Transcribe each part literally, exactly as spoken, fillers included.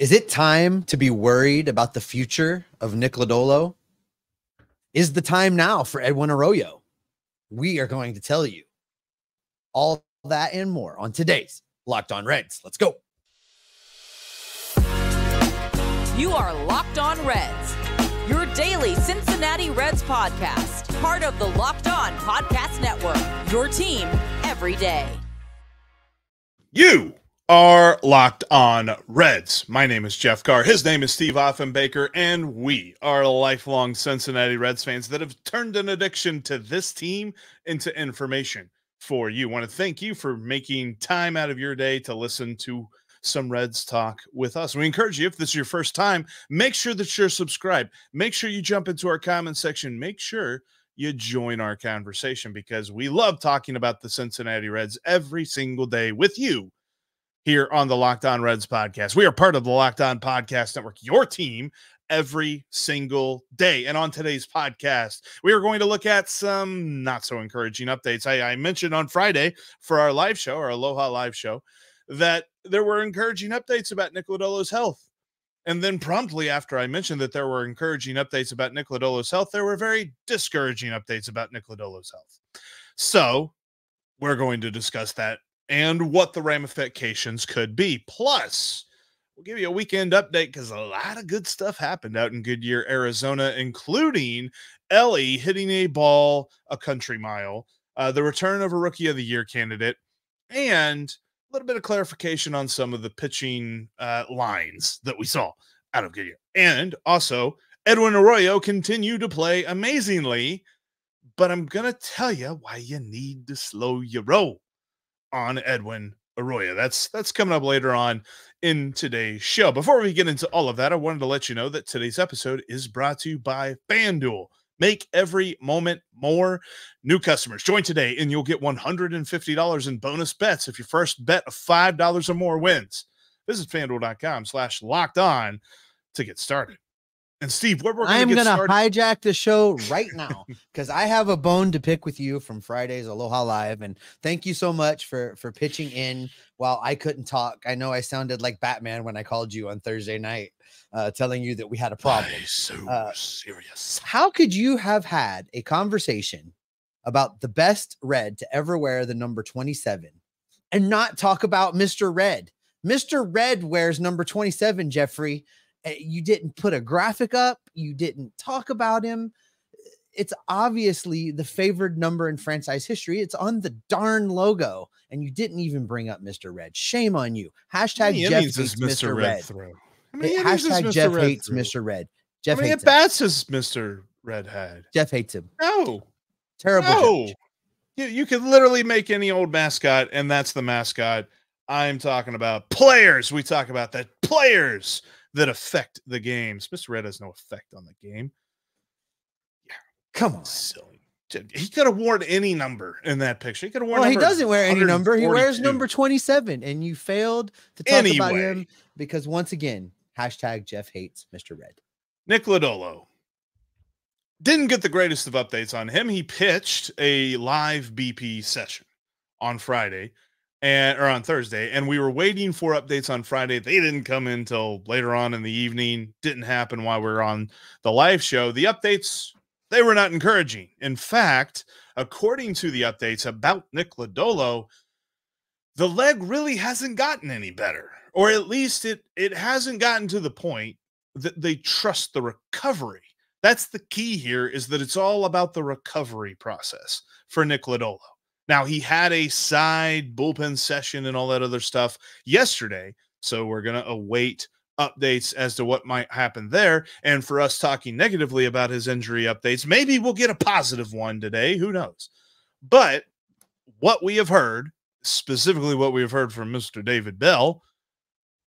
Is it time to be worried about the future of Nick Lodolo? Is the time now for Edwin Arroyo? We are going to tell you all that and more on today's Locked On Reds. Let's go. You are Locked On Reds, your daily Cincinnati Reds podcast, part of the Locked On Podcast Network, your team every day. You are Locked On Reds. My name is Jeff Carr. His name is Steve Offenbaker, and we are lifelong Cincinnati Reds fans that have turned an addiction to this team into information for you. I want to thank you for making time out of your day to listen to some Reds talk with us. We encourage you, if this is your first time, make sure that you're subscribed. Make sure you jump into our comment section. Make sure you join our conversation, because we love talking about the Cincinnati Reds every single day with you. Here on the Locked On Reds podcast, we are part of the Locked On Podcast Network, your team every single day. And on today's podcast, we are going to look at some not so encouraging updates. I, I mentioned on Friday for our live show, our Aloha live show, that there were encouraging updates about Nick Lodolo's health. And then promptly after I mentioned that there were encouraging updates about Nick Lodolo's health, there were very discouraging updates about Nick Lodolo's health. So we're going to discuss that and what the ramifications could be. Plus, we'll give you a weekend update because a lot of good stuff happened out in Goodyear, Arizona, including Ellie hitting a ball a country mile, uh, the return of a Rookie of the Year candidate, and a little bit of clarification on some of the pitching uh, lines that we saw out of Goodyear. And also, Edwin Arroyo continued to play amazingly, but I'm going to tell you why you need to slow your roll on Edwin Arroyo. That's that's coming up later on in today's show. Before we get into all of that, I wanted to let you know that today's episode is brought to you by FanDuel. Make every moment more. New customers, join today and you'll get one hundred fifty dollars in bonus bets if your first bet of five dollars or more wins. Visit FanDuel.com slash locked on to get started. And Steve, what we're going to get started. I'm going to hijack the show right now because I have a bone to pick with you from Friday's Aloha Live. And thank you so much for, for pitching in while I couldn't talk. I know I sounded like Batman when I called you on Thursday night, uh, telling you that we had a problem. That is so uh, serious. How could you have had a conversation about the best Red to ever wear the number twenty-seven and not talk about Mister Red? Mister Red wears number twenty-seven, Jeffrey. You didn't put a graphic up. You didn't talk about him. It's obviously the favored number in franchise history. It's on the darn logo. And you didn't even bring up Mister Red. Shame on you. Hashtag Jeff hates Mister Red. Hashtag Jeff hates Mister Red. How many at bats has Mister Red had? Jeff hates him. No. Terrible. No. You, you could literally make any old mascot, and that's the mascot I'm talking about. Players. We talk about that. Players that affect the games. Mister Red has no effect on the game. Yeah, come on, silly. He could have worn any number in that picture. He could have worn. Well, he doesn't wear any number. He wears number twenty-seven, and you failed to talk anyway. about him because once again, hashtag Jeff hates Mister Red. Nick Lodolo didn't get the greatest of updates on him. He pitched a live B P session on Friday. And or on Thursday, and we were waiting for updates on Friday. They didn't come in till later on in the evening. Didn't happen while we were on the live show. The updates, they were not encouraging. In fact, according to the updates about Nick Lodolo, the leg really hasn't gotten any better, or at least it it hasn't gotten to the point that they trust the recovery. That's the key here, is that it's all about the recovery process for Nick Lodolo. Now, he had a side bullpen session and all that other stuff yesterday, so we're going to await updates as to what might happen there. And for us talking negatively about his injury updates, maybe we'll get a positive one today. Who knows? But what we have heard, specifically what we have heard from Mister David Bell,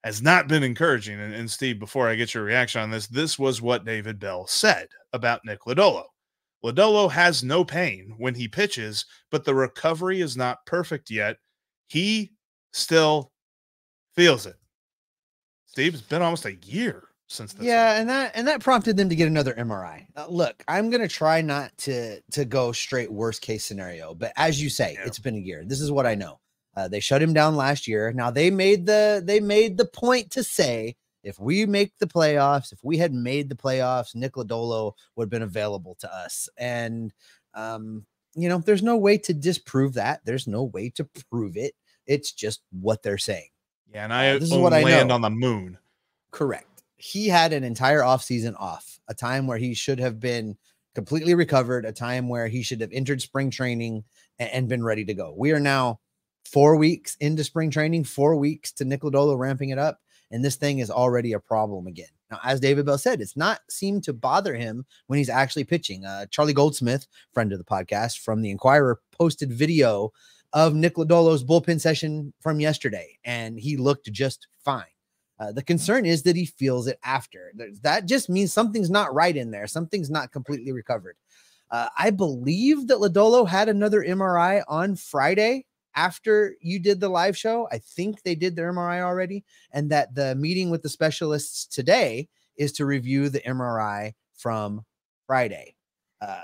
has not been encouraging. And, and Steve, before I get your reaction on this, this was what David Bell said about Nick Lodolo. Lodolo has no pain when he pitches, but the recovery is not perfect yet. He still feels it. Steve, it's been almost a year since this. Yeah, happened. and that and that prompted them to get another M R I. Uh, look, I'm going to try not to to go straight worst case scenario, but as you say, yeah. It's been a year. This is what I know. Uh, they shut him down last year. Now they made the they made the point to say if we make the playoffs, if we had made the playoffs, Nick Lodolo would have been available to us. And, um, you know, there's no way to disprove that. There's no way to prove it. It's just what they're saying. Yeah, and I uh, this is what I land know. on the moon. Correct. He had an entire offseason off, a time where he should have been completely recovered, a time where he should have entered spring training and, and been ready to go. We are now four weeks into spring training, four weeks to Nick Lodolo ramping it up, and this thing is already a problem again. Now, as David Bell said, it's not seemed to bother him when he's actually pitching. Uh, Charlie Goldsmith, friend of the podcast from the Enquirer, posted video of Nick Lodolo's bullpen session from yesterday, and he looked just fine. Uh, the concern is that he feels it after. That just means something's not right in there. Something's not completely recovered. Uh, I believe that Lodolo had another M R I on Friday after you did the live show. I think they did their M R I already, and that the meeting with the specialists today is to review the M R I from Friday. Uh,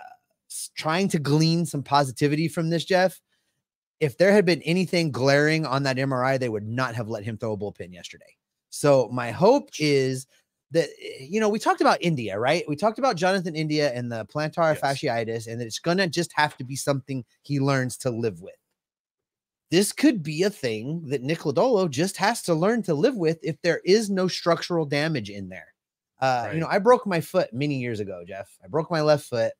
trying to glean some positivity from this, Jeff. If there had been anything glaring on that M R I, they would not have let him throw a bullpen yesterday. So my hope is that, you know, we talked about India, right? We talked about Jonathan India and the plantar yes. fasciitis, and that it's going to just have to be something he learns to live with. This could be a thing that Nick Lodolo just has to learn to live with if there is no structural damage in there. Uh, right. You know, I broke my foot many years ago, Jeff. I broke my left foot,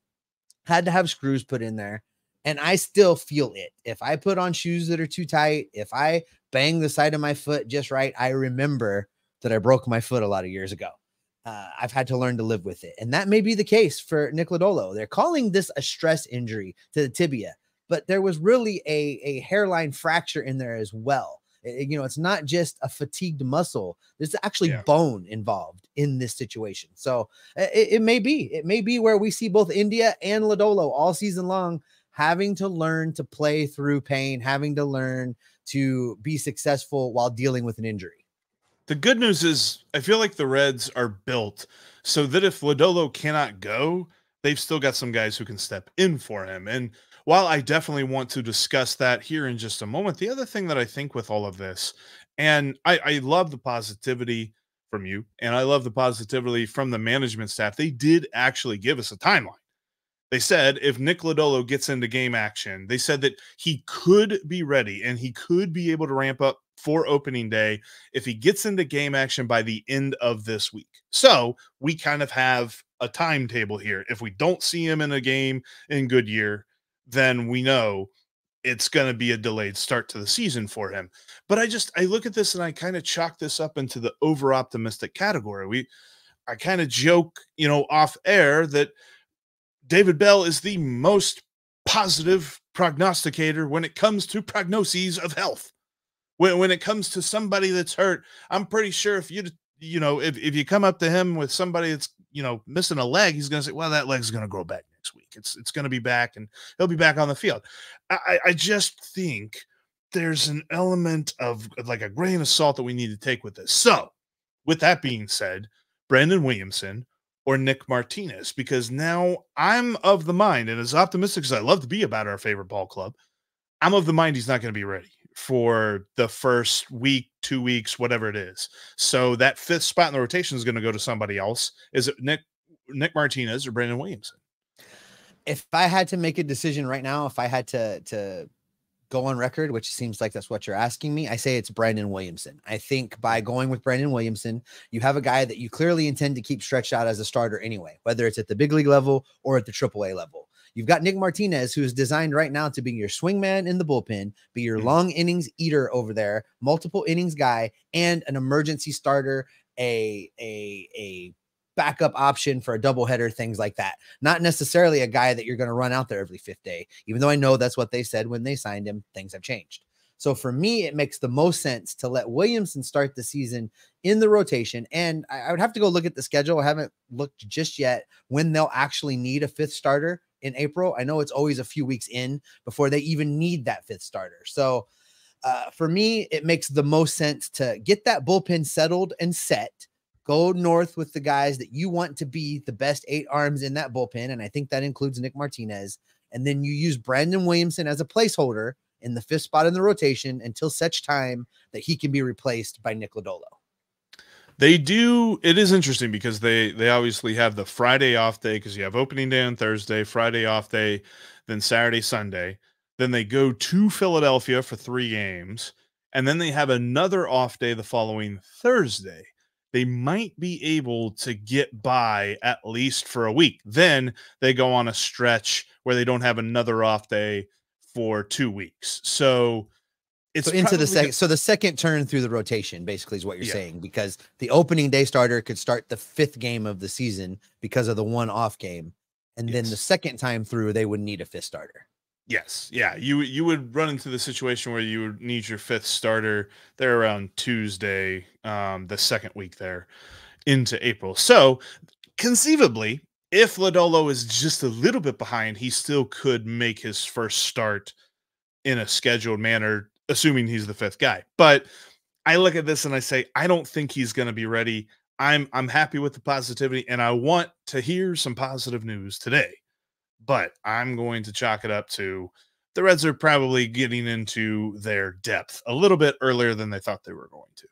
had to have screws put in there, and I still feel it. If I put on shoes that are too tight, if I bang the side of my foot just right, I remember that I broke my foot a lot of years ago. Uh, I've had to learn to live with it. And that may be the case for Nick Lodolo. They're calling this a stress injury to the tibia, but there was really a, a hairline fracture in there as well. It, you know, it's not just a fatigued muscle. There's actually yeah. bone involved in this situation. So it, it may be, it may be where we see both India and Lodolo all season long, having to learn to play through pain, having to learn to be successful while dealing with an injury. The good news is I feel like the Reds are built so that if Lodolo cannot go, they've still got some guys who can step in for him. And while I definitely want to discuss that here in just a moment, the other thing that I think with all of this, and I, I love the positivity from you, and I love the positivity from the management staff. They did actually give us a timeline. They said if Nick Lodolo gets into game action, they said that he could be ready and he could be able to ramp up for opening day if he gets into game action by the end of this week. So we kind of have a timetable here. If we don't see him in a game in Goodyear, then we know it's going to be a delayed start to the season for him. But I just, I look at this and I kind of chalk this up into the over-optimistic category. We, I kind of joke, you know, off air that David Bell is the most positive prognosticator when it comes to prognoses of health. When, when it comes to somebody that's hurt, I'm pretty sure if you, you know, if, if you come up to him with somebody that's, you know, missing a leg, he's going to say, well, that leg's going to grow back next week. It's, it's going to be back and he'll be back on the field. I, I just think there's an element of like a grain of salt that we need to take with this. So with that being said, Brandon Williamson or Nick Martinez, because now I'm of the mind, and as optimistic as I love to be about our favorite ball club, I'm of the mind he's not going to be ready for the first week, two weeks, whatever it is. So that fifth spot in the rotation is going to go to somebody else. Is it Nick, Nick Martinez or Brandon Williamson? If I had to make a decision right now, if I had to, to go on record, which seems like that's what you're asking me, I say it's Brandon Williamson. I think by going with Brandon Williamson, you have a guy that you clearly intend to keep stretched out as a starter anyway, whether it's at the big league level or at the triple A level. You've got Nick Martinez, who is designed right now to be your swingman in the bullpen, be your long innings eater over there, multiple innings guy, and an emergency starter, a, a, a backup option for a doubleheader, things like that. Not necessarily a guy that you're going to run out there every fifth day, even though I know that's what they said when they signed him. Things have changed. So for me, it makes the most sense to let Williamson start the season in the rotation. And I, I would have to go look at the schedule. I haven't looked just yet when they'll actually need a fifth starter in April. I know it's always a few weeks in before they even need that fifth starter. So uh, for me, it makes the most sense to get that bullpen settled and set. Go north with the guys that you want to be the best eight arms in that bullpen, and I think that includes Nick Martinez. And then you use Brandon Williamson as a placeholder in the fifth spot in the rotation until such time that he can be replaced by Nick Lodolo. They do. It is interesting because they, they obviously have the Friday off day because you have opening day on Thursday, Friday off day, then Saturday, Sunday. Then they go to Philadelphia for three games, and then they have another off day the following Thursday. They might be able to get by at least for a week. Then they go on a stretch where they don't have another off day for two weeks. So it's so into the second. So the second turn through the rotation basically is what you're yeah. saying, because the opening day starter could start the fifth game of the season because of the one off game. And yes. then the second time through, they would need a fifth starter. Yes. Yeah. You, you would run into the situation where you would need your fifth starter there around Tuesday, um, the second week there into April. So conceivably, if Lodolo is just a little bit behind, he still could make his first start in a scheduled manner, assuming he's the fifth guy. But I look at this and I say, I don't think he's going to be ready. I'm, I'm happy with the positivity and I want to hear some positive news today. But I'm going to chalk it up to the Reds are probably getting into their depth a little bit earlier than they thought they were going to.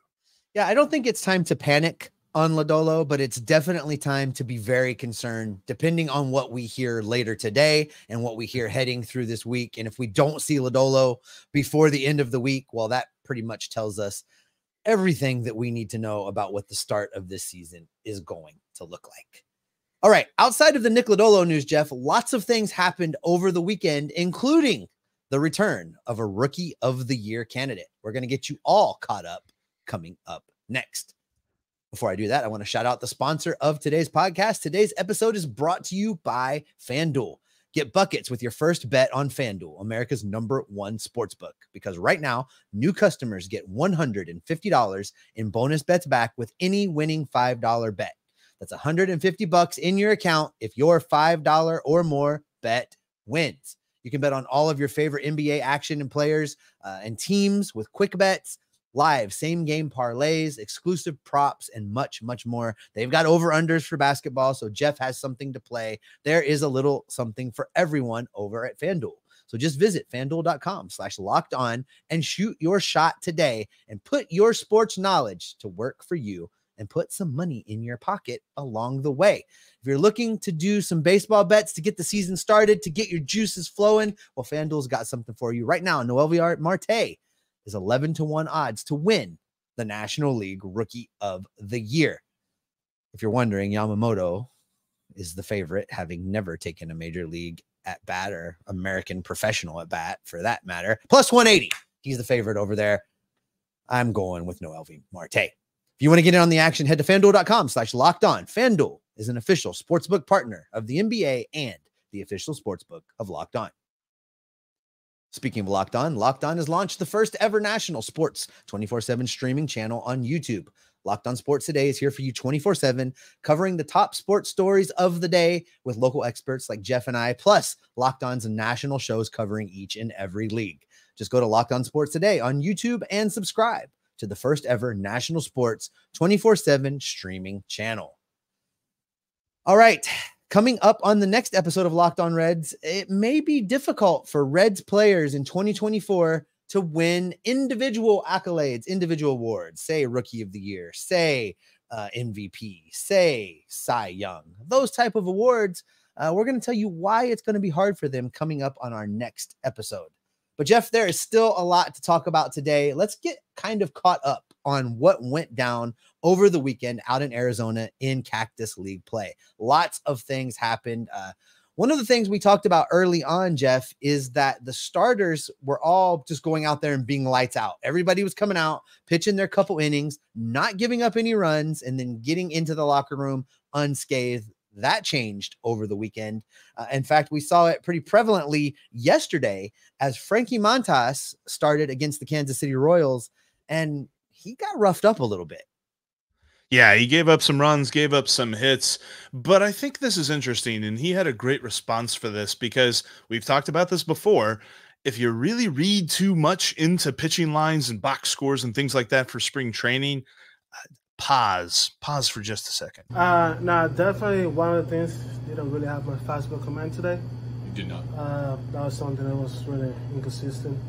Yeah, I don't think it's time to panic on Lodolo, but it's definitely time to be very concerned depending on what we hear later today and what we hear heading through this week. And if we don't see Lodolo before the end of the week, well, that pretty much tells us everything that we need to know about what the start of this season is going to look like. All right, outside of the Nick Lodolo news, Jeff, lots of things happened over the weekend, including the return of a Rookie of the Year candidate. We're going to get you all caught up coming up next. Before I do that, I want to shout out the sponsor of today's podcast. Today's episode is brought to you by FanDuel. Get buckets with your first bet on FanDuel, America's number one sportsbook, because right now, new customers get one hundred fifty dollars in bonus bets back with any winning five dollar bet. That's one hundred fifty bucks in your account if your five dollar or more bet wins. You can bet on all of your favorite N B A action and players uh, and teams with quick bets, live same-game parlays, exclusive props, and much, much more. They've got over-unders for basketball, so Jeff has something to play. There is a little something for everyone over at FanDuel. So just visit FanDuel.com slash locked on and shoot your shot today and put your sports knowledge to work for you and put some money in your pocket along the way. If you're looking to do some baseball bets to get the season started, to get your juices flowing, well, FanDuel's got something for you right now. Noelvi Marte is eleven to one odds to win the National League Rookie of the Year. If you're wondering, Yamamoto is the favorite, having never taken a major league at bat or American professional at bat for that matter. Plus one eighty, he's the favorite over there. I'm going with Noelvi Marte. If you want to get in on the action, head to FanDuel.com slash locked on. FanDuel is an official sportsbook partner of the N B A and the official sportsbook of Locked On. Speaking of Locked On, Locked On has launched the first ever national sports twenty-four seven streaming channel on YouTube. Locked On Sports Today is here for you twenty-four seven, covering the top sports stories of the day with local experts like Jeff and I, plus Locked On's national shows covering each and every league. Just go to Locked On Sports Today on YouTube and subscribe to the first ever national sports twenty-four seven streaming channel. All right, coming up on the next episode of Locked On Reds, it may be difficult for Reds players in twenty twenty-four to win individual accolades, individual awards, say Rookie of the Year, say uh, M V P, say Cy Young, those type of awards. Uh, we're going to tell you why it's going to be hard for them coming up on our next episode. But Jeff, there is still a lot to talk about today. Let's get kind of caught up on what went down over the weekend out in Arizona in Cactus League play. Lots of things happened. Uh, one of the things we talked about early on, Jeff, is that the starters were all just going out there and being lights out. Everybody was coming out, pitching their couple innings, not giving up any runs, and then getting into the locker room unscathed. That changed over the weekend. Uh, in fact, we saw it pretty prevalently yesterday as Frankie Montas started against the Kansas City Royals, and he got roughed up a little bit. Yeah, he gave up some runs, gave up some hits, but I think this is interesting, and he had a great response for this because we've talked about this before. If you really read too much into pitching lines and box scores and things like that for spring training, uh, Pause. Pause for just a second. Uh, nah, definitely one of the things, they don't really have a fastball command today. You did not. Uh, that was something that was really inconsistent.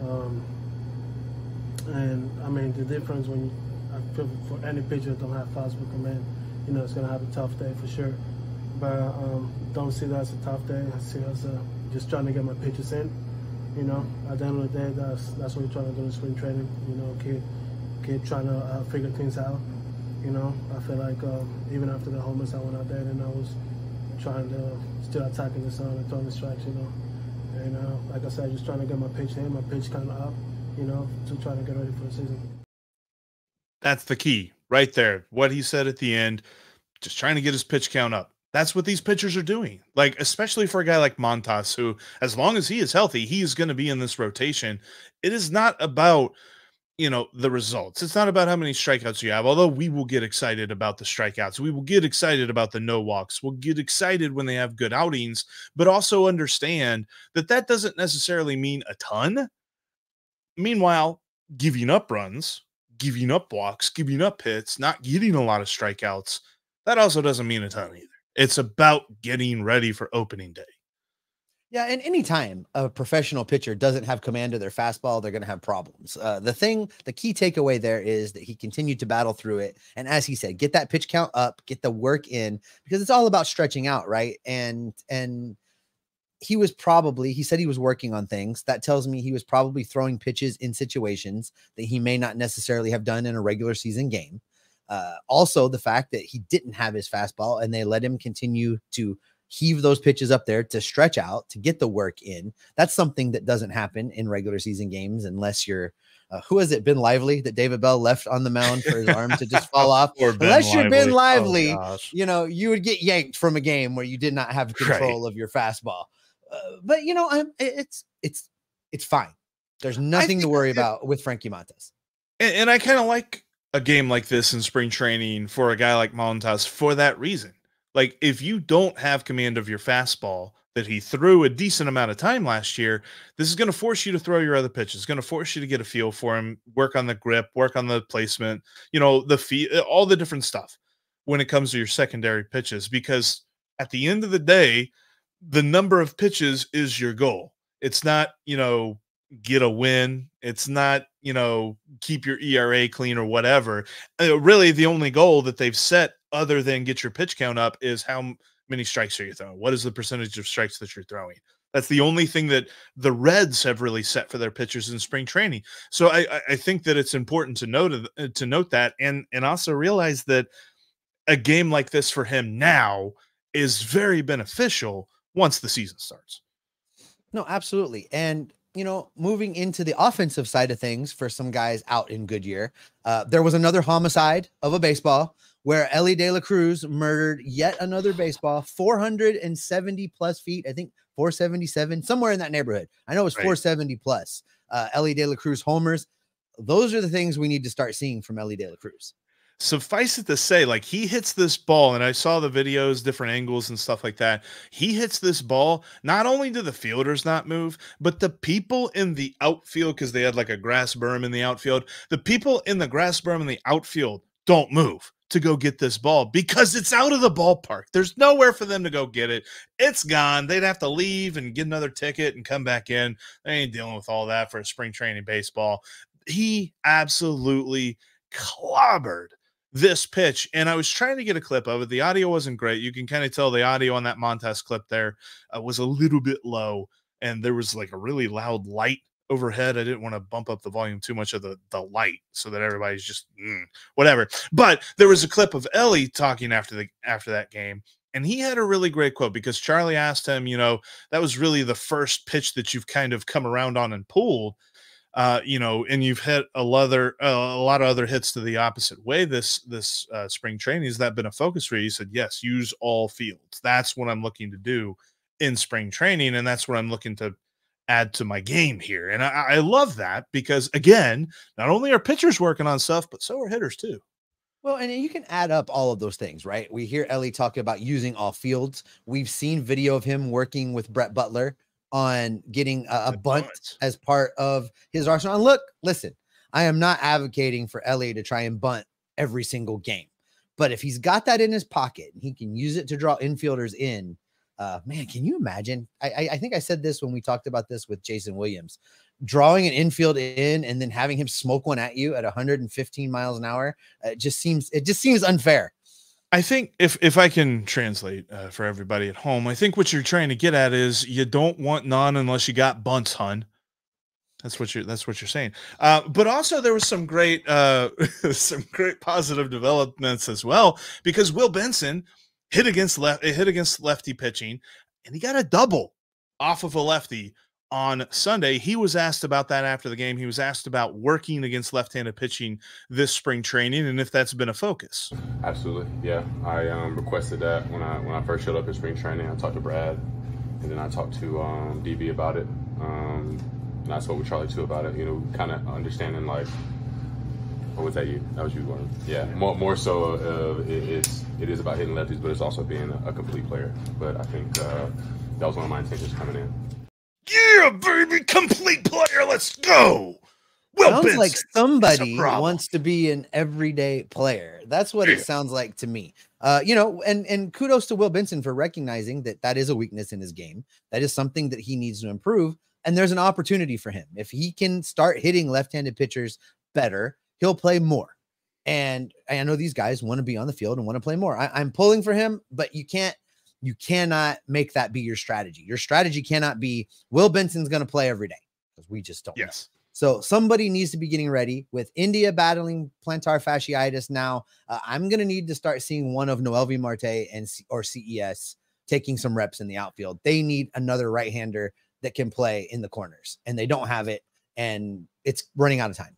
Um, and, I mean, the difference when I'm for any pitcher that don't have fastball command. You know, it's going to have a tough day for sure. But I um, don't see that as a tough day. I see it as uh, just trying to get my pitches in. You know, at the end of the day, that's that's what we're trying to do in spring training. You know, keep, keep trying to uh, figure things out. You know, I feel like um, even after the homers I went out there and I was trying to still attacking the zone and throwing the strikes, you know. And uh, like I said, just trying to get my pitch in, my pitch kind of up, you know, to try to get ready for the season. That's the key right there. What he said at the end, just trying to get his pitch count up. That's what these pitchers are doing. Like, especially for a guy like Montas, who, as long as he is healthy, he is going to be in this rotation. It is not about, you know, the results. It's not about how many strikeouts you have, although we will get excited about the strikeouts. We will get excited about the no walks. We'll get excited when they have good outings, but also understand that that doesn't necessarily mean a ton. Meanwhile, giving up runs, giving up walks, giving up hits, not getting a lot of strikeouts, that also doesn't mean a ton either. It's about getting ready for opening day. Yeah, and any time a professional pitcher doesn't have command of their fastball, they're going to have problems. Uh, the thing, the key takeaway there is that he continued to battle through it. And as he said, get that pitch count up, get the work in, because it's all about stretching out, right? And and he was probably, he said he was working on things. That tells me he was probably throwing pitches in situations that he may not necessarily have done in a regular season game. Uh, also, the fact that he didn't have his fastball and they let him continue to heave those pitches up there to stretch out, to get the work in. That's something that doesn't happen in regular season games unless you're, uh, who has it, Ben Lively, that David Bell left on the mound for his arm to just fall off? Unless you're Ben Lively, oh, you know, you would get yanked from a game where you did not have control right. of your fastball. Uh, but, you know, I'm, it's it's it's fine. There's nothing to worry about with Frankie Montas. And, and I kind of like a game like this in spring training for a guy like Montas for that reason. Like, if you don't have command of your fastball that he threw a decent amount of time last year, this is going to force you to throw your other pitches. It's going to force you to get a feel for him, work on the grip, work on the placement, you know, the feet, all the different stuff when it comes to your secondary pitches, because at the end of the day, the number of pitches is your goal. It's not, you know, get a win. It's not, you know, keep your E R A clean or whatever. Uh, really, the only goal that they've set other than get your pitch count up is how many strikes are you throwing? What is the percentage of strikes that you're throwing? That's the only thing that the Reds have really set for their pitchers in spring training. So I, I think that it's important to note to note that and and also realize that a game like this for him now is very beneficial once the season starts. No, absolutely. And you know, moving into the offensive side of things for some guys out in Goodyear, uh, there was another homicide of a baseball where Ellie De La Cruz murdered yet another baseball, four hundred seventy plus feet, I think four seventy-seven, somewhere in that neighborhood. I know it was right. four seventy plus. Uh, Ellie De La Cruz homers. Those are the things we need to start seeing from Ellie De La Cruz. Suffice it to say, like, he hits this ball, and I saw the videos, different angles and stuff like that. He hits this ball. Not only do the fielders not move, but the people in the outfield, because they had like a grass berm in the outfield, the people in the grass berm in the outfield don't move to go get this ball because it's out of the ballpark. There's nowhere for them to go get it. It's gone. They'd have to leave and get another ticket and come back in. They ain't dealing with all that for a spring training baseball. He absolutely clobbered this pitch, and I was trying to get a clip of it. The audio wasn't great. You can kind of tell the audio on that Montas clip there uh, was a little bit low, and there was like a really loud light overhead. I didn't want to bump up the volume too much of the, the light so that everybody's just mm, whatever. But there was a clip of Ellie talking after the after that game, and he had a really great quote because Charlie asked him, you know, that was really the first pitch that you've kind of come around on and pulled. Uh, you know, and you've hit a, leather, uh, a lot of other hits to the opposite way this this uh, spring training. Has that been a focus for you? He said, yes, use all fields. That's what I'm looking to do in spring training, and that's what I'm looking to add to my game here. And I, I love that because, again, not only are pitchers working on stuff, but so are hitters too. Well, and you can add up all of those things, right? We hear Ellie talk about using all fields. We've seen video of him working with Brett Butler on getting a, a bunt as part of his arsenal. And look, listen, I am not advocating for Ellie to try and bunt every single game, but if he's got that in his pocket and he can use it to draw infielders in, uh, man, can you imagine? I, I, I think I said this when we talked about this with Jason Williams. drawing an infield in and then having him smoke one at you at one hundred fifteen miles an hour, it just seems it just seems unfair. I think if if I can translate uh, for everybody at home, I think what you're trying to get at is you don't want none unless you got bunts, hun. That's what you're that's what you're saying. Uh, but also there was some great uh, some great positive developments as well, because Will Benson hit against left hit against lefty pitching, and he got a double off of a lefty on Sunday. He was asked about that after the game. He was asked about working against left-handed pitching this spring training and if that's been a focus. Absolutely, yeah. I um, requested that when I when I first showed up in spring training. I talked to Brad, and then I talked to um, D B about it. Um, and I spoke with Charlie too about it. You know, kind of understanding like, what was that you? That was you going? Yeah. More more so, uh, it, it's it is about hitting lefties, but it's also being a, a complete player. But I think uh, that was one of my intentions coming in. Yeah, baby, complete player. Let's go. Will sounds Benson. Like somebody wants to be an everyday player. That's what yeah. it sounds like to me. Uh, you know, and and kudos to Will Benson for recognizing that that is a weakness in his game. That is something that he needs to improve. And there's an opportunity for him. If he can start hitting left-handed pitchers better, he'll play more. And I know these guys want to be on the field and want to play more. I, I'm pulling for him, but you can't. You cannot make that be your strategy. Your strategy cannot be Will Benson's going to play every day, because we just don't. Yes. Know. So somebody needs to be getting ready. With India battling plantar fasciitis now, uh, I'm going to need to start seeing one of Noelvi Marte and or C E S taking some reps in the outfield. They need another right-hander that can play in the corners, and they don't have it, and it's running out of time.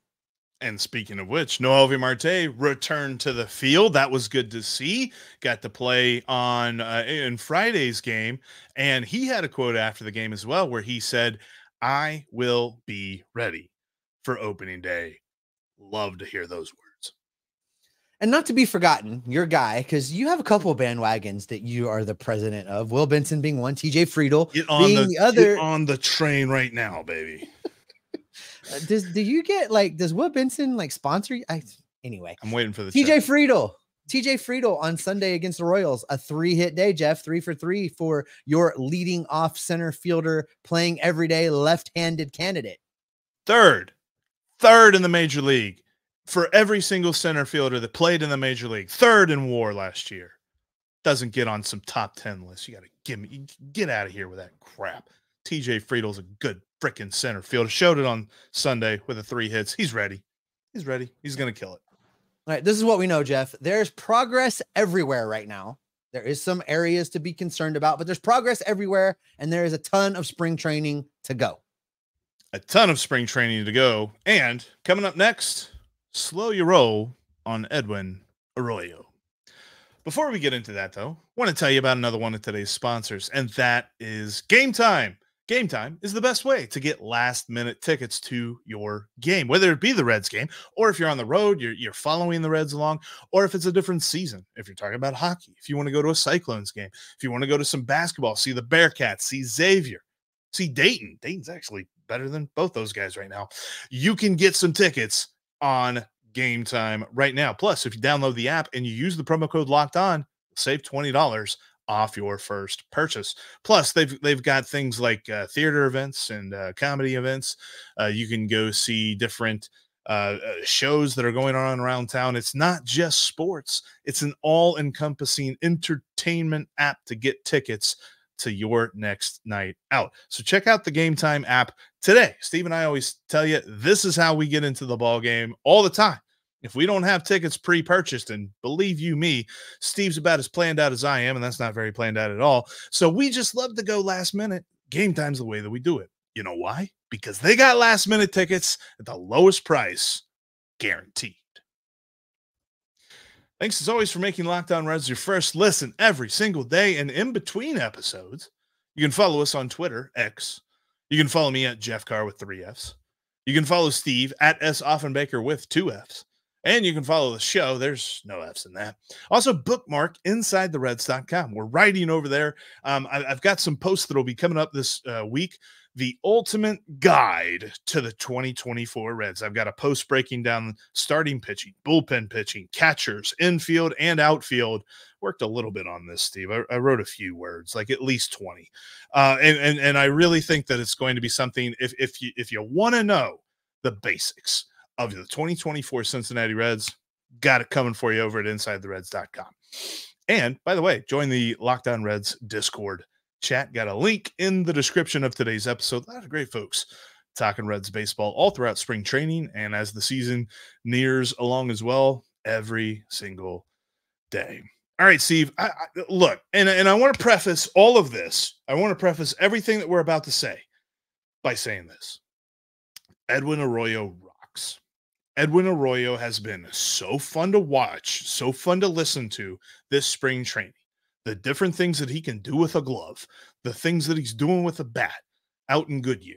And speaking of which, Noelvi Marte returned to the field. That was good to see. Got to play on uh, in Friday's game. And he had a quote after the game as well, where he said, "I will be ready for opening day." Love to hear those words. And not to be forgotten, your guy, because you have a couple of bandwagons that you are the president of. Will Benson being one, T J Friedl being the, the other. Get on the train right now, baby. Does do you get like does Will Benson like sponsor you? I, anyway, I'm waiting for the T J Friedl. T J Friedl on Sunday against the Royals, a three-hit day, Jeff, three for three for your leading off center fielder, playing everyday left-handed candidate. Third, third in the major league for every single center fielder that played in the major league. Third in WAR last year. Doesn't get on some top ten list. You gotta give me get out of here with that crap. T J Friedel's a good freaking center fielder. Showed it on Sunday with the three hits. He's ready. He's ready. He's going to kill it. All right. This is what we know, Jeff. There's progress everywhere right now. There is some areas to be concerned about, but there's progress everywhere. And there is a ton of spring training to go. A ton of spring training to go. And coming up next, slow your roll on Edwin Arroyo. Before we get into that, though, I want to tell you about another one of today's sponsors, and that is Game Time. Game Time is the best way to get last-minute tickets to your game, whether it be the Reds game, or if you're on the road, you're, you're following the Reds along, or if it's a different season, if you're talking about hockey, if you want to go to a Cyclones game, if you want to go to some basketball, see the Bearcats, see Xavier, see Dayton. Dayton's actually better than both those guys right now. You can get some tickets on Game Time right now. Plus, if you download the app and you use the promo code Locked On, save twenty dollars off your first purchase. Plus, they've they've got things like uh, theater events and uh, comedy events. Uh, you can go see different uh, shows that are going on around town. It's not just sports. It's an all-encompassing entertainment app to get tickets to your next night out. So check out the Game Time app today. Steve and I always tell you, this is how we get into the ball game all the time. If we don't have tickets pre-purchased, and believe you me, Steve's about as planned out as I am, and that's not very planned out at all. So we just love to go last minute. Game Time's the way that we do it. You know why? Because they got last minute tickets at the lowest price, guaranteed. Thanks as always for making Locked On Reds your first listen every single day, and in between episodes, you can follow us on Twitter, X. You can follow me at Jeff Carr with three Fs. You can follow Steve at S Offenbaker with two Fs. And you can follow the show. There's no F's in that. Also, bookmark inside the reds dot com. We're writing over there. Um, I, I've got some posts that will be coming up this uh, week the ultimate guide to the twenty twenty-four Reds. I've got a post breaking down starting pitching, bullpen pitching, catchers, infield, and outfield. Worked a little bit on this, Steve. I, I wrote a few words, like at least twenty. Uh, and, and, and I really think that it's going to be something, if, if you, if you want to know the basics of the twenty twenty-four Cincinnati Reds, got it coming for you over at inside the reds dot com. And by the way, join the Locked On Reds Discord chat. Got a link in the description of today's episode. A lot of great folks talking Reds baseball all throughout spring training, and as the season nears along as well, every single day. All right, Steve, I, I, look, and, and I want to preface all of this. I want to preface everything that we're about to say by saying this. Edwin Arroyo rocks. Edwin Arroyo has been so fun to watch, so fun to listen to this spring training. The different things that he can do with a glove, the things that he's doing with a bat out in Goodyear.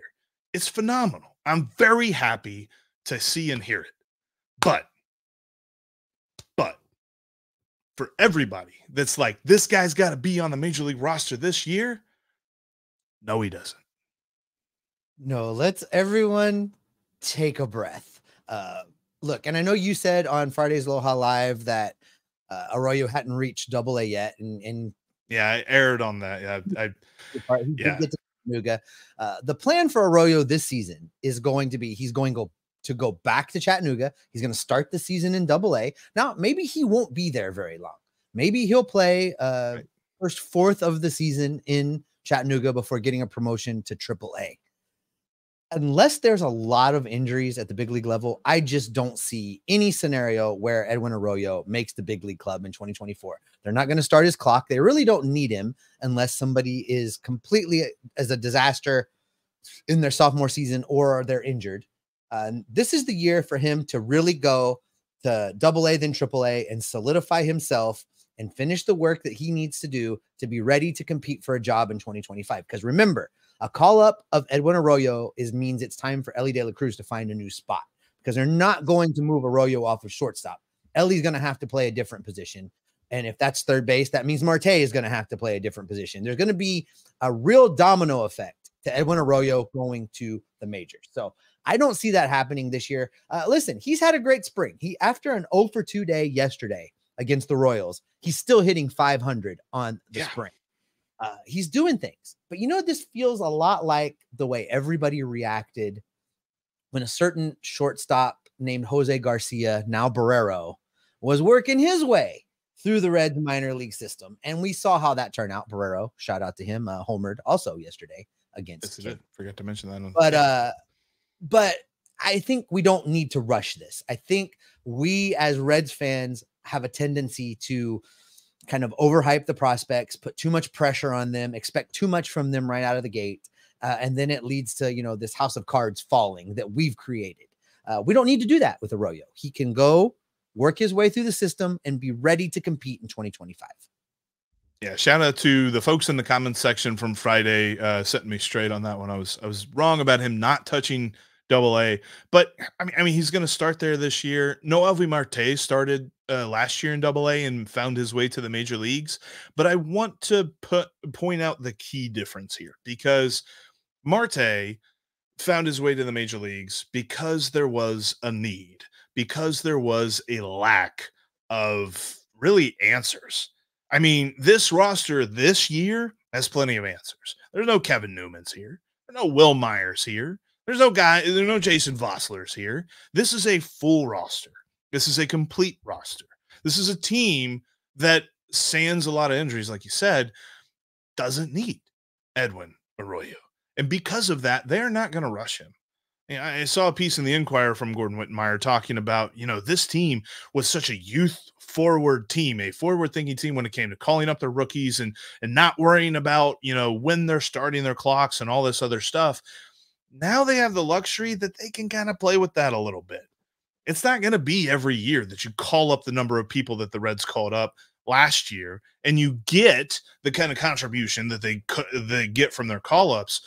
It's phenomenal. I'm very happy to see and hear it. But, but for everybody that's like, this guy's got to be on the major league roster this year, no, he doesn't. No, let's everyone take a breath. Uh, look, and I know you said on Friday's Aloha Live that uh, Arroyo hadn't reached double A yet, and, and yeah, I erred on that. I, I yeah. Get to Chattanooga. Uh, the plan for Arroyo this season is going to be he's going to go to go back to Chattanooga. He's going to start the season in double A. Now, maybe he won't be there very long. Maybe he'll play uh, right. first fourth of the season in Chattanooga before getting a promotion to triple A. Unless there's a lot of injuries at the big league level, I just don't see any scenario where Edwin Arroyo makes the big league club in twenty twenty-four. They're not going to start his clock. They really don't need him unless somebody is completely as a disaster in their sophomore season or they're injured. Uh, this is the year for him to really go to double A, then triple A, and solidify himself and finish the work that he needs to do to be ready to compete for a job in twenty twenty-five. Because remember, a call-up of Edwin Arroyo is means it's time for Ellie De La Cruz to find a new spot, because they're not going to move Arroyo off of shortstop. Ellie's going to have to play a different position. And if that's third base, that means Marte is going to have to play a different position. There's going to be a real domino effect to Edwin Arroyo going to the majors. So I don't see that happening this year. Uh, listen, he's had a great spring. He, after an oh for two day yesterday against the Royals, he's still hitting five hundred on the yeah. spring. Uh, he's doing things, but you know, this feels a lot like the way everybody reacted when a certain shortstop named Jose Garcia, now Barrero, was working his way through the Reds minor league system. And we saw how that turned out. Barrero, shout out to him, uh, homered also yesterday against him. Forgot to mention that one. But, uh, but I think we don't need to rush this. I think we as Reds fans have a tendency to kind of overhype the prospects, put too much pressure on them, expect too much from them right out of the gate. Uh, and then it leads to, you know, this house of cards falling that we've created. Uh, we don't need to do that with Arroyo. He can go work his way through the system and be ready to compete in twenty twenty-five. Yeah. Shout out to the folks in the comments section from Friday, uh, setting me straight on that one. I was, I was wrong about him not touching double A, but I mean, I mean, he's going to start there this year. Noelvi Marte started uh, last year in double A and found his way to the major leagues. But I want to put, point out the key difference here, because Marte found his way to the major leagues because there was a need, because there was a lack of really answers. I mean, this roster this year has plenty of answers. There's no Kevin Newmans here. There's no Will Myers here. There's no guy, there are no Jason Voslers here. This is a full roster. This is a complete roster. This is a team that, sans a lot of injuries, like you said, doesn't need Edwin Arroyo. And because of that, they're not going to rush him. You know, I saw a piece in the Enquirer from Gordon Whitmire talking about, you know, this team was such a youth-forward team, a forward-thinking team when it came to calling up their rookies and, and not worrying about, you know, when they're starting their clocks and all this other stuff. Now they have the luxury that they can kind of play with that a little bit. It's not going to be every year that you call up the number of people that the Reds called up last year and you get the kind of contribution that they they get from their call-ups.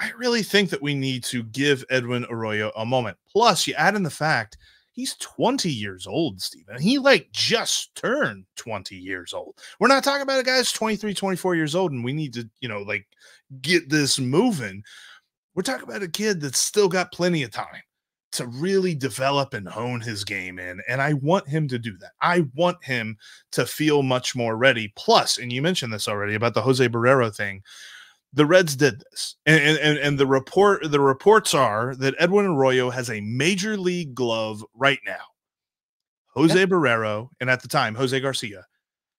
I really think that we need to give Edwin Arroyo a moment. Plus, you add in the fact he's twenty years old, Steven. He, like, just turned twenty years old. We're not talking about a guy that's twenty-three, twenty-four years old, and we need to, you know, like, get this moving. we're talking about a kid that's still got plenty of time to really develop and hone his game in. And I want him to do that. I want him to feel much more ready. Plus, and you mentioned this already about the Jose Barrero thing, the Reds did this. And, and, and the report, the reports are that Edwin Arroyo has a major league glove right now. Jose yeah. Barrero, and at the time, Jose Garcia,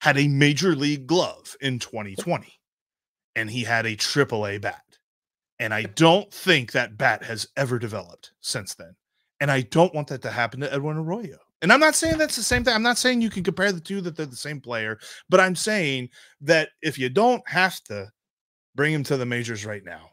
had a major league glove in twenty twenty, and he had a triple A bat. And I don't think that bat has ever developed since then. And I don't want that to happen to Edwin Arroyo. And I'm not saying that's the same thing. I'm not saying you can compare the two, that they're the same player, but I'm saying that if you don't have to bring him to the majors right now,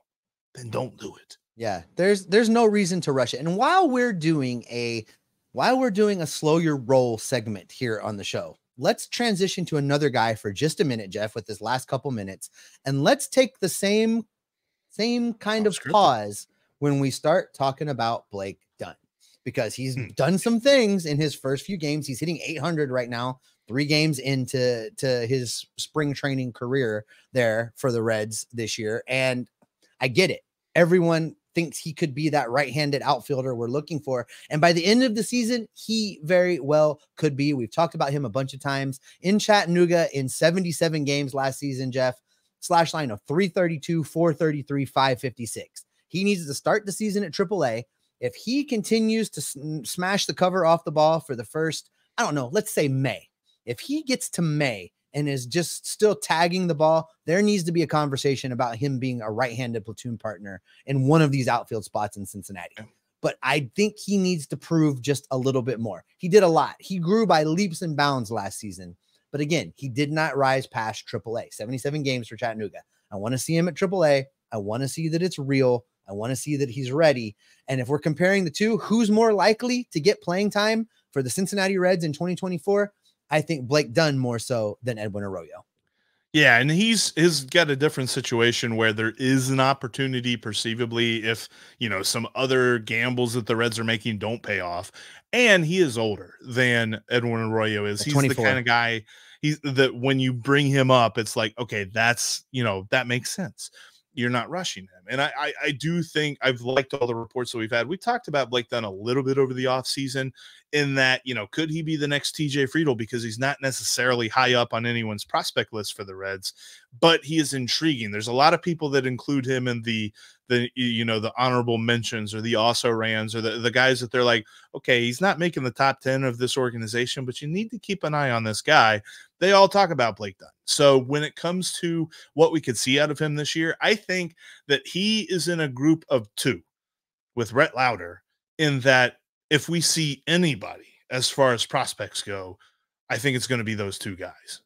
then don't do it. Yeah, there's there's no reason to rush it. And while we're doing a while we're doing a slow your roll segment here on the show, let's transition to another guy for just a minute, Jeff, with this last couple minutes. And let's take the same same kind of pause when we start talking about Blake Dunn, because he's hmm. done some things in his first few games. He's hitting eight hundred right now, three games into to his spring training career there for the Reds this year. And I get it. Everyone thinks he could be that right-handed outfielder we're looking for. And by the end of the season, he very well could be. We've talked about him a bunch of times. In Chattanooga, in seventy-seven games last season, Jeff, slash line of three thirty-two, four thirty-three, five fifty-six. He needs to start the season at triple A. If he continues to smash the cover off the ball for the first, I don't know, let's say May. If he gets to May and is just still tagging the ball, there needs to be a conversation about him being a right-handed platoon partner in one of these outfield spots in Cincinnati. But I think he needs to prove just a little bit more. He did a lot. He grew by leaps and bounds last season. But again, he did not rise past triple A. seventy-seven games for Chattanooga. I want to see him at triple A. I want to see that it's real. I want to see that he's ready. And if we're comparing the two, who's more likely to get playing time for the Cincinnati Reds in twenty twenty-four? I think Blake Dunn more so than Edwin Arroyo. Yeah, and he's he's got a different situation where there is an opportunity, perceivably, if you know some other gambles that the Reds are making don't pay off. And he is older than Edwin Arroyo is. He's the kind of guy he's that when you bring him up, it's like, okay, that's you know, that makes sense. You're not rushing him. And I, I I do think I've liked all the reports that we've had. We talked about Blake Dunn a little bit over the offseason in that, you know, could he be the next T J Friedl? Because he's not necessarily high up on anyone's prospect list for the Reds, but he is intriguing. There's a lot of people that include him in the, the you know, the honorable mentions or the also rans or the, the guys that they're like, okay, he's not making the top ten of this organization, but you need to keep an eye on this guy. They all talk about Blake Dunn. So when it comes to what we could see out of him this year, I think that he is in a group of two with Rhett Lauder in that if we see anybody as far as prospects go, I think it's going to be those two guys.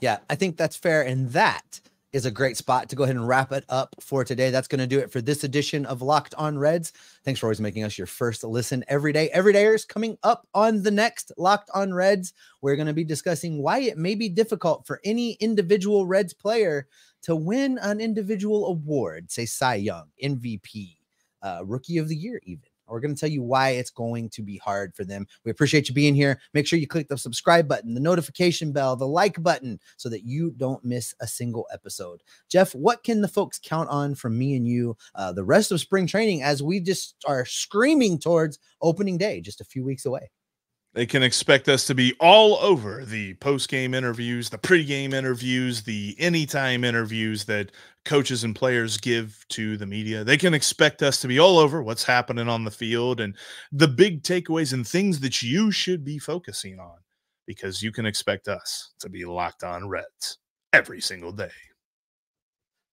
Yeah, I think that's fair. And that is a great spot to go ahead and wrap it up for today. That's going to do it for this edition of Locked on Reds. Thanks for always making us your first listen every day. Every day is coming up on the next Locked on Reds. We're going to be discussing why it may be difficult for any individual Reds player to win an individual award, say Cy Young, M V P, uh, Rookie of the Year even. We're going to tell you why it's going to be hard for them. We appreciate you being here. Make sure you click the subscribe button, the notification bell, the like button, so that you don't miss a single episode. Jeff, what can the folks count on from me and you uh, the rest of spring training as we just are screaming towards opening day just a few weeks away? They can expect us to be all over the post-game interviews, the pre-game interviews, the anytime interviews that coaches and players give to the media. They can expect us to be all over what's happening on the field and the big takeaways and things that you should be focusing on, because you can expect us to be Locked on Reds every single day.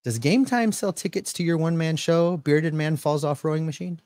Does Game Time sell tickets to your one-man show, Bearded Man Falls Off Rowing Machine?